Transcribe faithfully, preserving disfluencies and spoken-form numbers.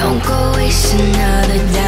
Don't go waste another day.